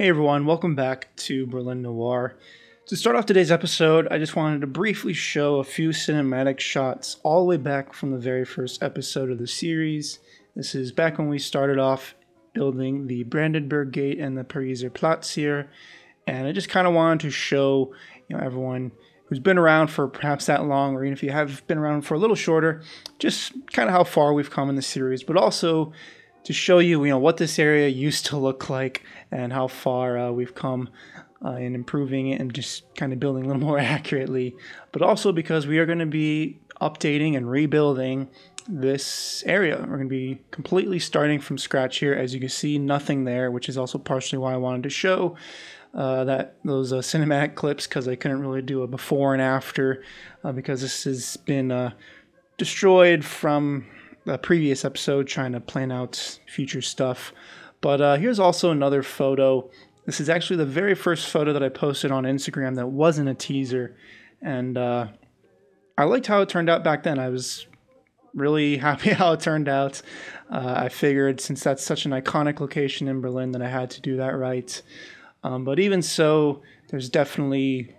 Hey everyone, welcome back to Berlin Noir. To start off today's episode, I just wanted to briefly show a few cinematic shots all the way back from the very first episode of the series. This is back when we started off building the Brandenburg Gate and the Pariser Platz here, and I just kind of wanted to show, you know, everyone who's been around for perhaps that long, or even if you have been around for a little shorter, just kind of how far we've come in the series, but also to show you, you know, what this area used to look like and how far we've come in improving it and just kind of building a little more accurately. But also because we are going to be updating and rebuilding this area. We're going to be completely starting from scratch here. As you can see, nothing there, which is also partially why I wanted to show those cinematic clips, because I couldn't really do a before and after because this has been destroyed from a previous episode trying to plan out future stuff. But here's also another photo. This is actually the very first photo that I posted on Instagram that wasn't a teaser, and I liked how it turned out back then. I was really happy how it turned out. I figured since that's such an iconic location in Berlin that I had to do that right. But even so, there's definitely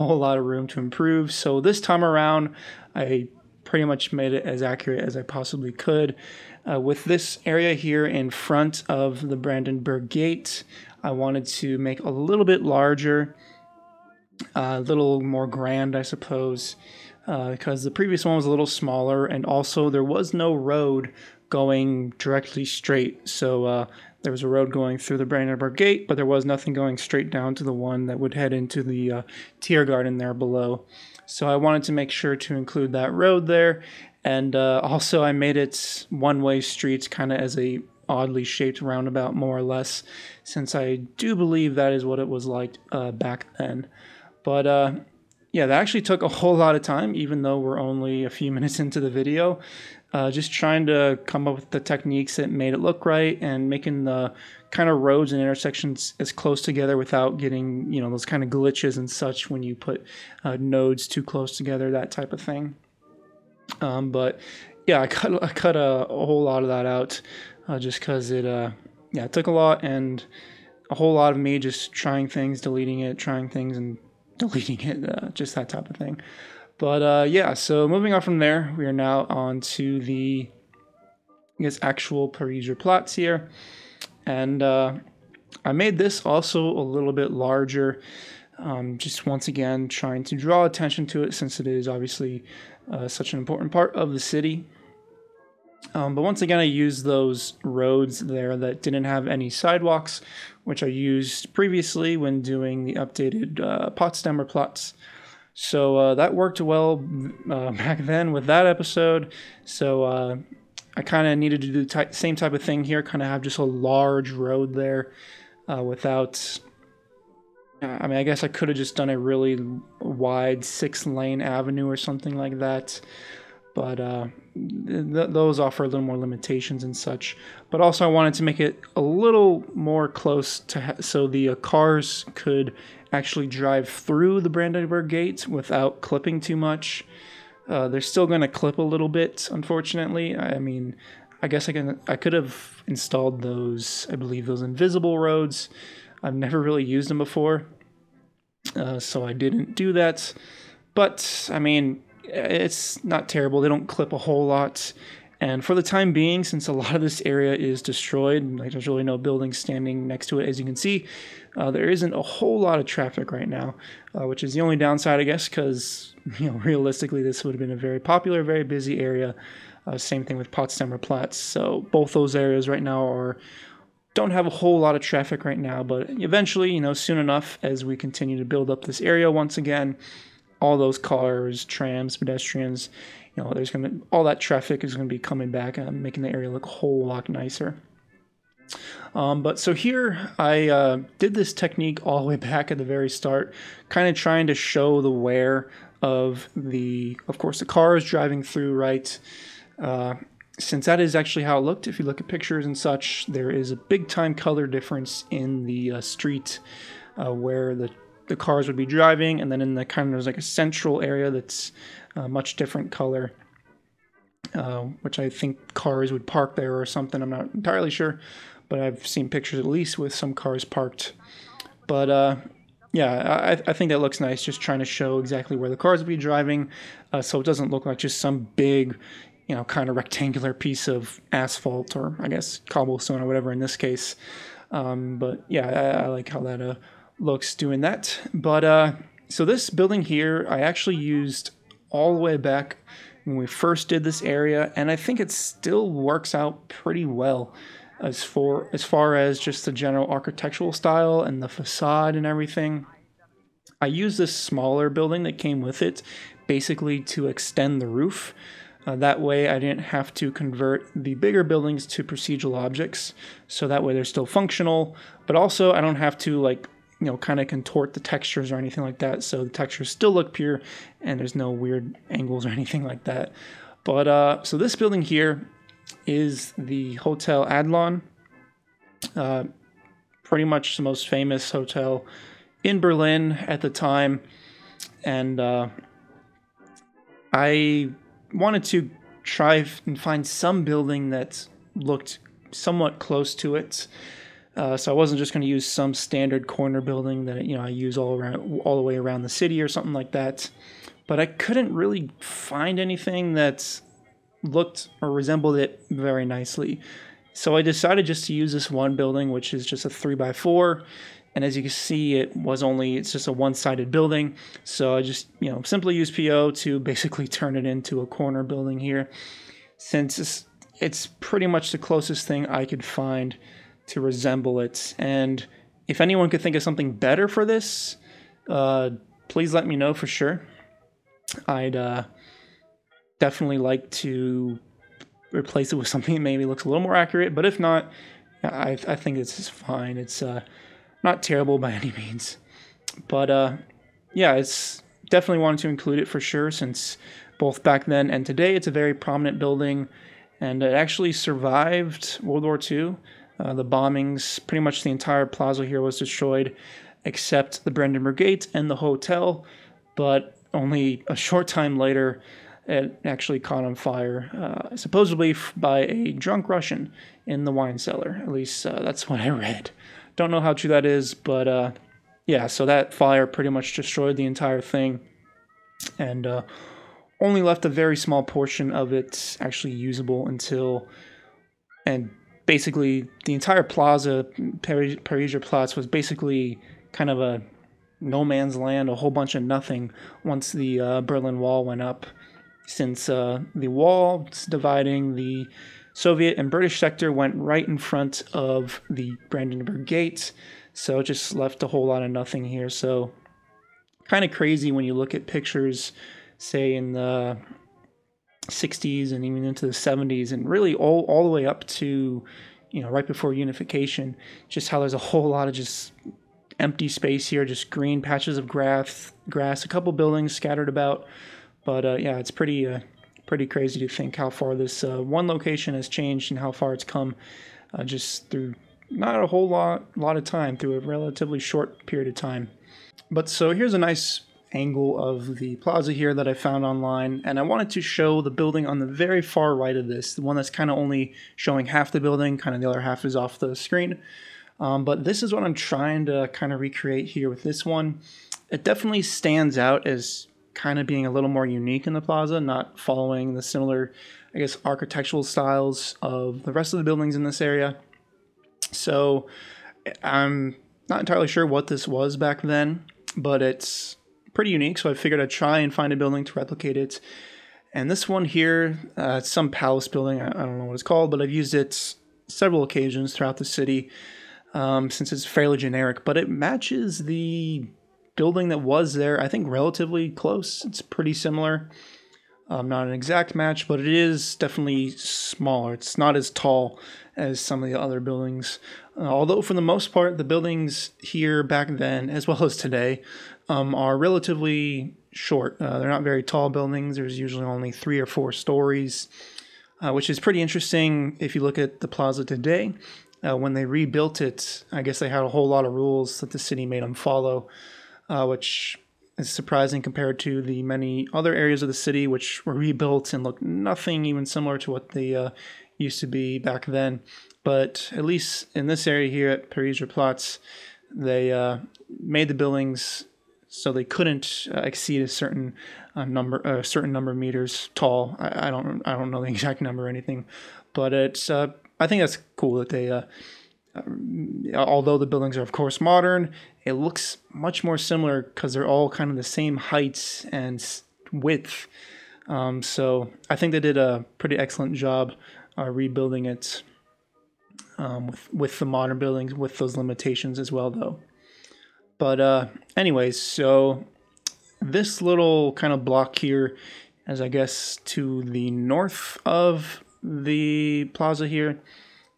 a whole lot of room to improve. So this time around, I pretty much made it as accurate as I possibly could. With this area here in front of the Brandenburg Gate, I wanted to make a little bit larger, a little more grand, I suppose, because the previous one was a little smaller, and also there was no road going directly straight. So there was a road going through the Brandenburg Gate, but there was nothing going straight down to the one that would head into the Tiergarten there below. So I wanted to make sure to include that road there, and also I made it one-way streets, kind of as a oddly shaped roundabout, more or less, since I do believe that is what it was like back then. But yeah, that actually took a whole lot of time, even though we're only a few minutes into the video, just trying to come up with the techniques that made it look right and making the kind of roads and intersections as close together without getting, you know, those kind of glitches and such when you put nodes too close together, that type of thing. But yeah, I cut a whole lot of that out just because it, yeah, it took a lot, and a whole lot of me just trying things, deleting it, trying things and deleting it, just that type of thing. But yeah, so moving on from there, we are now on to the, I guess, actual Pariser Platz here. And I made this also a little bit larger, just once again trying to draw attention to it, since it is obviously such an important part of the city. But once again, I used those roads there that didn't have any sidewalks, which I used previously when doing the updated Potsdamer Platz. So that worked well back then with that episode. So I kind of needed to do the same type of thing here, kind of have just a large road there without, I mean, I guess I could have just done a really wide 6-lane avenue or something like that, but those offer a little more limitations and such. But also I wanted to make it a little more close to, so the cars could actually drive through the Brandenburg Gate without clipping too much. They're still going to clip a little bit, unfortunately. I mean, I guess I could have installed those, I believe, those invisible roads. I've never really used them before, so I didn't do that. But, I mean, it's not terrible. They don't clip a whole lot. And for the time being, since a lot of this area is destroyed, like there's really no buildings standing next to it, as you can see, there isn't a whole lot of traffic right now, which is the only downside, I guess, because, you know, realistically, this would have been a very popular, very busy area. Same thing with Potsdamer Platz. So both those areas right now don't have a whole lot of traffic right now, but eventually, you know, soon enough, as we continue to build up this area once again, all those cars, trams, pedestrians, you know, there's gonna, all that traffic is going to be coming back and making the area look a whole lot nicer. But so here I did this technique all the way back at the very start, kind of trying to show the wear of the, of course, the cars driving through, right? Since that is actually how it looked. If you look at pictures and such, there is a big time color difference in the street where the cars would be driving, and then in the kind of, there's like a central area that's a much different color, which I think cars would park there or something, I'm not entirely sure. but I've seen pictures at least with some cars parked. But yeah, I think that looks nice, just trying to show exactly where the cars will be driving, so it doesn't look like just some big, you know, kind of rectangular piece of asphalt, or I guess cobblestone or whatever in this case. But yeah, I like how that looks doing that. But so this building here, I actually used all the way back when we first did this area, and I think it still works out pretty well as far as just the general architectural style and the facade and everything. I used this smaller building that came with it basically to extend the roof. That way I didn't have to convert the bigger buildings to procedural objects, so that way they're still functional, but also I don't have to, like, you know, kind of contort the textures or anything like that, so the textures still look pure and there's no weird angles or anything like that. But so this building here is the Hotel Adlon, pretty much the most famous hotel in Berlin at the time, and I wanted to try and find some building that looked somewhat close to it, so I wasn't just going to use some standard corner building that, you know, I use all the way around the city or something like that. But I couldn't really find anything that looked or resembled it very nicely, so I decided just to use this one building, which is just a 3x4, and as you can see, it's just a one-sided building, so I just, you know, simply use PO to basically turn it into a corner building here, since it's pretty much the closest thing I could find to resemble it. And if anyone could think of something better for this, please let me know for sure. I'd definitely like to replace it with something that maybe looks a little more accurate, but if not, I think this is fine. It's not terrible by any means, but yeah, it's definitely wanted to include it for sure, since both back then and today it's a very prominent building, and it actually survived World War II, the bombings. Pretty much the entire plaza here was destroyed except the Brandenburg Gate and the hotel, but only a short time later it actually caught on fire, supposedly by a drunk Russian in the wine cellar. At least that's what I read. Don't know how true that is, but yeah, so that fire pretty much destroyed the entire thing, and only left a very small portion of it actually usable until, and basically the entire plaza, Pariser Platz, was basically kind of a no man's land, a whole bunch of nothing, once the Berlin Wall went up, since the wall dividing the Soviet and British sector went right in front of the Brandenburg Gate, so it just left a whole lot of nothing here. So kind of crazy when you look at pictures, say in the 60s and even into the 70s, and really all the way up to, you know, right before unification, just how there's a whole lot of just empty space here, just green patches of grass, a couple buildings scattered about. But yeah, it's pretty crazy to think how far this one location has changed and how far it's come, just through not a whole lot of time, through a relatively short period of time. But so here's a nice angle of the plaza here that I found online, and I wanted to show the building on the very far right of this, the one that's kind of only showing half the building, kind of the other half is off the screen. But this is what I'm trying to kind of recreate here with this one. It definitely stands out as kind of being a little more unique in the plaza, not following the similar, I guess, architectural styles of the rest of the buildings in this area. So I'm not entirely sure what this was back then, but it's pretty unique, so I figured I'd try and find a building to replicate it. And this one here, it's some palace building, I don't know what it's called, but I've used it several occasions throughout the city, since it's fairly generic, but it matches the building that was there, I think, relatively close. It's pretty similar, not an exact match, but it is definitely smaller. It's not as tall as some of the other buildings, although for the most part the buildings here back then, as well as today, are relatively short. They're not very tall buildings. There's usually only 3 or 4 stories, which is pretty interesting if you look at the plaza today. When they rebuilt it, I guess they had a whole lot of rules that the city made them follow, which is surprising compared to the many other areas of the city which were rebuilt and looked nothing even similar to what the used to be back then. But at least in this area here at Pariser Platz, they made the buildings so they couldn't exceed a certain number of meters tall. I don't know the exact number or anything, but it's I think that's cool that they although the buildings are of course modern, it looks much more similar because they're all kind of the same heights and width. So I think they did a pretty excellent job rebuilding it with the modern buildings with those limitations as well, though. But anyways, so this little kind of block here is, I guess, to the north of the plaza here.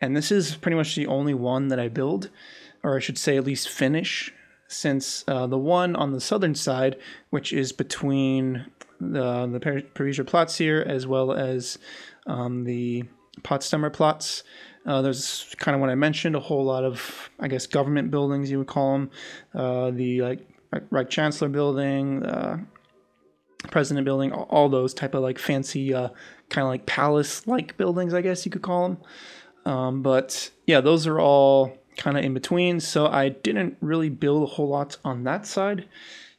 And this is pretty much the only one that I build, or I should say at least finish, since the one on the southern side, which is between the Pariser Platz here as well as the Potsdamer Platz. There's kind of what I mentioned, a whole lot of, I guess, government buildings, you would call them. The Reich Chancellor building, President building, all those type of like fancy kind of like palace-like buildings, I guess you could call them. But yeah, those are all kind of in between. So I didn't really build a whole lot on that side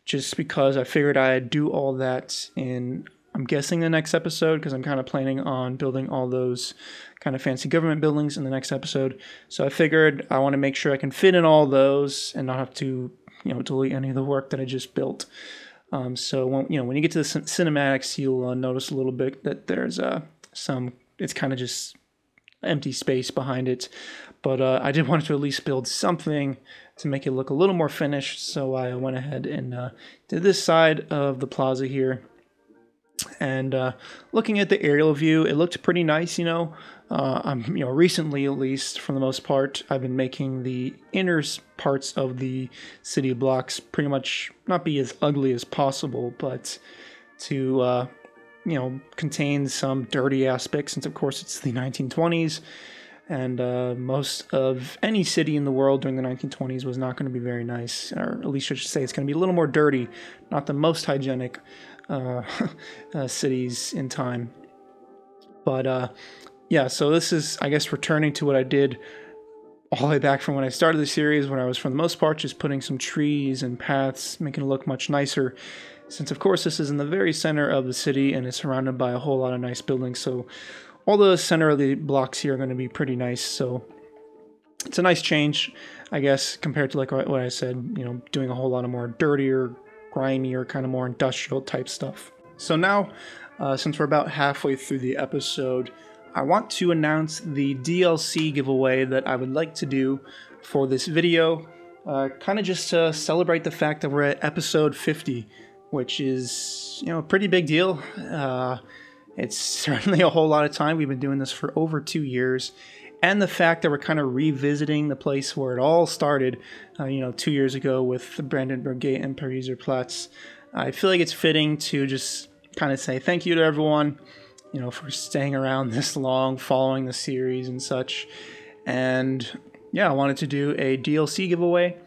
just because I figured I'd do all that in, I'm guessing, the next episode, because I'm kind of planning on building all those kind of fancy government buildings in the next episode. So I figured I want to make sure I can fit in all those and not have to, you know, delete any of the work that I just built. So when you get to the cinematics, you'll notice a little bit that there's it's kind of just empty space behind it, but I did want to at least build something to make it look a little more finished, so I went ahead and did this side of the plaza here. And looking at the aerial view, it looked pretty nice, you know. Recently, at least for the most part, I've been making the inner parts of the city blocks pretty much not be as ugly as possible, but to contain some dirty aspects, since of course it's the 1920s, and most of any city in the world during the 1920s was not going to be very nice, or at least I should say it's going to be a little more dirty, not the most hygienic cities in time. But yeah, so this is, I guess, returning to what I did all the way back from when I started the series, when I was, for the most part, just putting some trees and paths, making it look much nicer. Since, of course, this is in the very center of the city and it's surrounded by a whole lot of nice buildings, so all the center of the blocks here are going to be pretty nice. So it's a nice change, I guess, compared to like what I said, you know, doing a whole lot of more dirtier, grimier, kind of more industrial type stuff. So now, since we're about halfway through the episode, I want to announce the DLC giveaway that I would like to do for this video, kind of just to celebrate the fact that we're at episode 50. Which is, you know, a pretty big deal. It's certainly a whole lot of time. We've been doing this for over 2 years. And the fact that we're kind of revisiting the place where it all started, 2 years ago with the Brandenburg Gate and Pariser Platz. I feel like it's fitting to just kind of say thank you to everyone, you know, for staying around this long, following the series and such. And yeah, I wanted to do a DLC giveaway.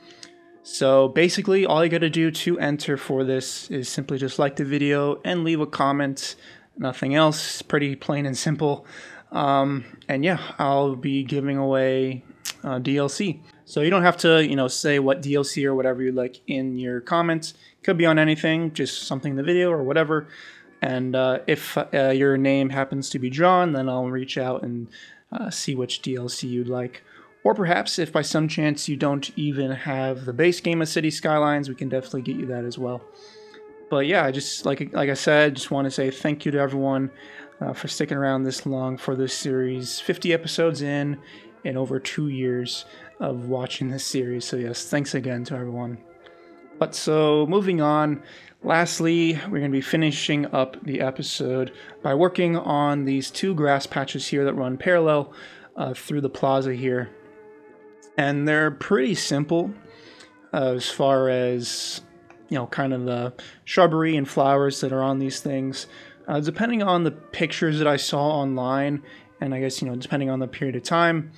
So basically, all you gotta do to enter for this is simply just like the video and leave a comment. Nothing else. Pretty plain and simple. And yeah, I'll be giving away DLC. So you don't have to, say what DLC or whatever you like in your comments. Could be on anything, just something in the video or whatever. And if your name happens to be drawn, then I'll reach out and see which DLC you'd like. Or perhaps if by some chance you don't even have the base game of Cities Skylines, we can definitely get you that as well. But yeah, I just, like I said, just want to say thank you to everyone for sticking around this long for this series. 50 episodes in and over 2 years of watching this series. So yes, thanks again to everyone. But so moving on, lastly, we're going to be finishing up the episode by working on these two grass patches here that run parallel through the plaza here. And they're pretty simple as far as, kind of the shrubbery and flowers that are on these things. Depending on the pictures that I saw online, and I guess, depending on the period of time,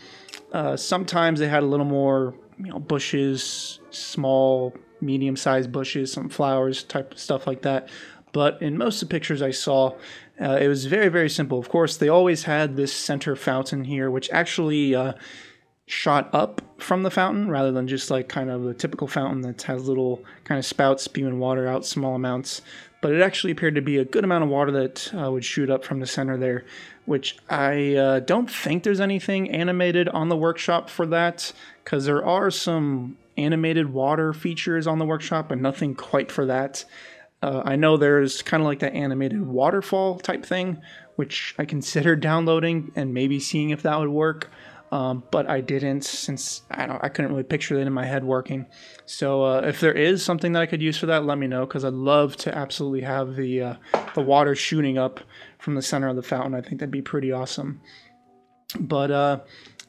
sometimes they had a little more, bushes, small, medium-sized bushes, some flowers, type of stuff like that. but in most of the pictures I saw, it was very, very simple. Of course, they always had this center fountain here, which actually shot up from the fountain rather than just like kind of a typical fountain that has little kind of spouts spewing water out small amounts. But it actually appeared to be a good amount of water that would shoot up from the center there, which I don't think there's anything animated on the workshop for that, because there are some animated water features on the workshop, but nothing quite for that. I know there's kind of like that animated waterfall type thing, which I considered downloading and maybe seeing if that would work. But I didn't, since I couldn't really picture that in my head working. So if there is something that I could use for that, let me know, because I'd love to absolutely have the water shooting up from the center of the fountain. I think that'd be pretty awesome. But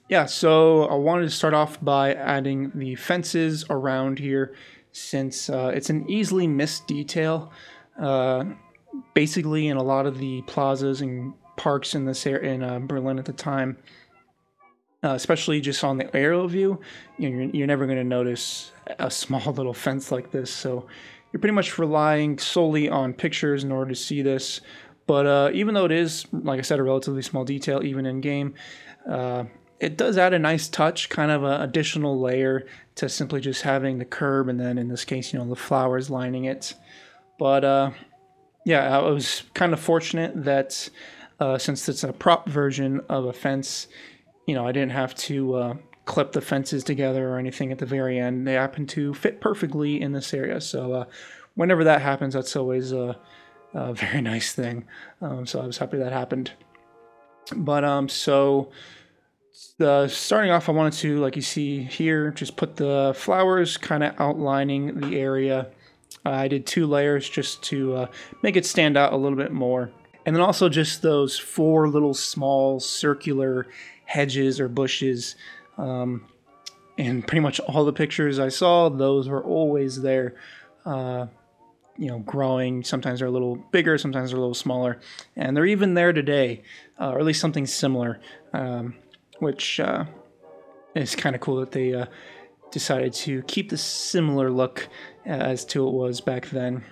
yeah, so I wanted to start off by adding the fences around here, since it's an easily missed detail. Basically, in a lot of the plazas and parks in this area in Berlin at the time. Especially just on the aerial view, you know, you're never going to notice a small little fence like this. So you're pretty much relying solely on pictures in order to see this. But even though it is, like I said, a relatively small detail, even in game, it does add a nice touch, kind of an additional layer to simply just having the curb and then in this case, you know, the flowers lining it. But yeah, I was kind of fortunate that since it's a prop version of a fence, you know, I didn't have to clip the fences together or anything at the very end. They happen to fit perfectly in this area. So whenever that happens, that's always a very nice thing. So I was happy that happened. But so starting off, I wanted to, like you see here, just put the flowers kind of outlining the area. I did two layers just to make it stand out a little bit more. And then also just those four little small circular hedges or bushes, and pretty much all the pictures I saw, those were always there, you know, growing. Sometimes they're a little bigger, sometimes they're a little smaller, and they're even there today, or at least something similar, which is kind of cool that they decided to keep the similar look as to it was back then.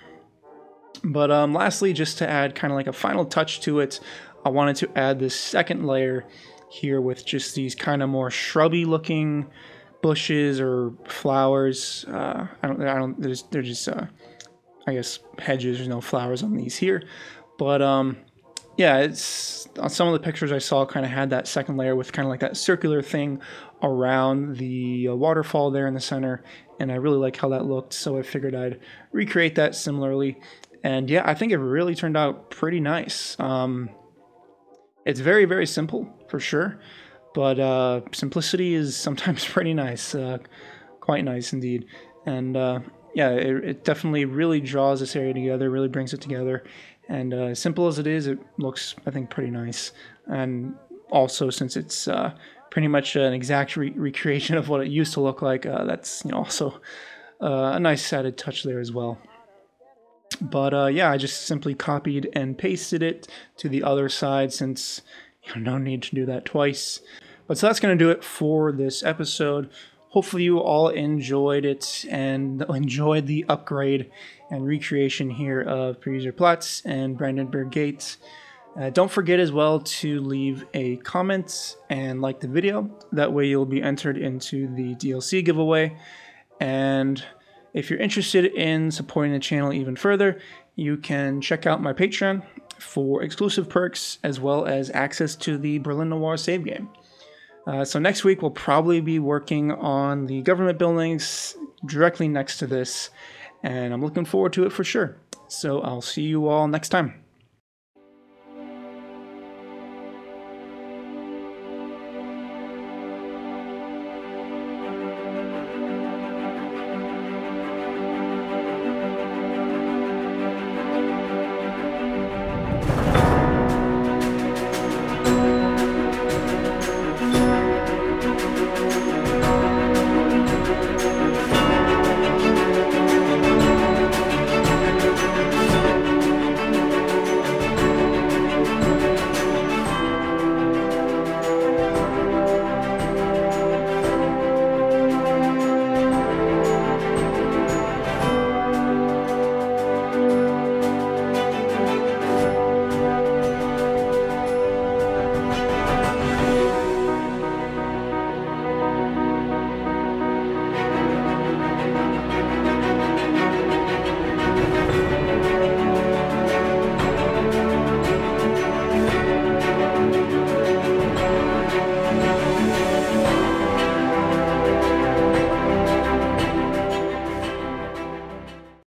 But lastly, just to add kind of like a final touch to it, I wanted to add this second layer here with just these kind of more shrubby looking bushes or flowers. They're just I guess hedges. There's no flowers on these here, but yeah, it's on some of the pictures I saw kind of had that second layer with kind of like that circular thing around the waterfall there in the center, and I really like how that looked, so I figured I'd recreate that similarly. And yeah, I think it really turned out pretty nice. It's very, very simple for sure, but simplicity is sometimes pretty nice, quite nice indeed. And yeah, it definitely really draws this area together, really brings it together. And as simple as it is, it looks, I think, pretty nice. And also, since it's pretty much an exact recreation of what it used to look like, that's, you know, also a nice added touch there as well. But yeah, I just simply copied and pasted it to the other side, since, you know, no need to do that twice. But so that's going to do it for this episode. Hopefully you all enjoyed it and enjoyed the upgrade and recreation here of Pariser Platz and Brandenburg Gate. Don't forget as well to leave a comment and like the video. That way you'll be entered into the DLC giveaway. And if you're interested in supporting the channel even further, you can check out my Patreon for exclusive perks as well as access to the Berlin Noir save game. So next week we'll probably be working on the government buildings directly next to this, and I'm looking forward to it for sure. So I'll see you all next time.